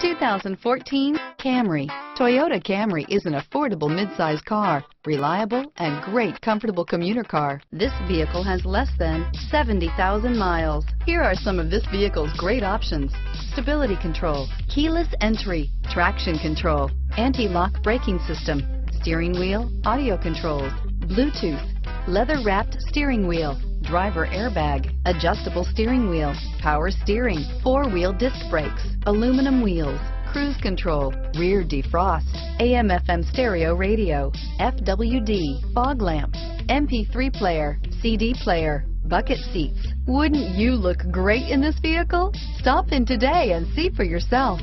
2014 Camry. Toyota Camry is an affordable midsize car, reliable and great comfortable commuter car. This vehicle has less than 70,000 miles. Here are some of this vehicle's great options: stability control, keyless entry, traction control, anti-lock braking system, steering wheel audio controls, Bluetooth, leather-wrapped steering wheel, driver airbag, adjustable steering wheel, power steering, four-wheel disc brakes, aluminum wheels, cruise control, rear defrost, AM/FM stereo radio, FWD, fog lamps, MP3 player, CD player, bucket seats. Wouldn't you look great in this vehicle? Stop in today and see for yourself.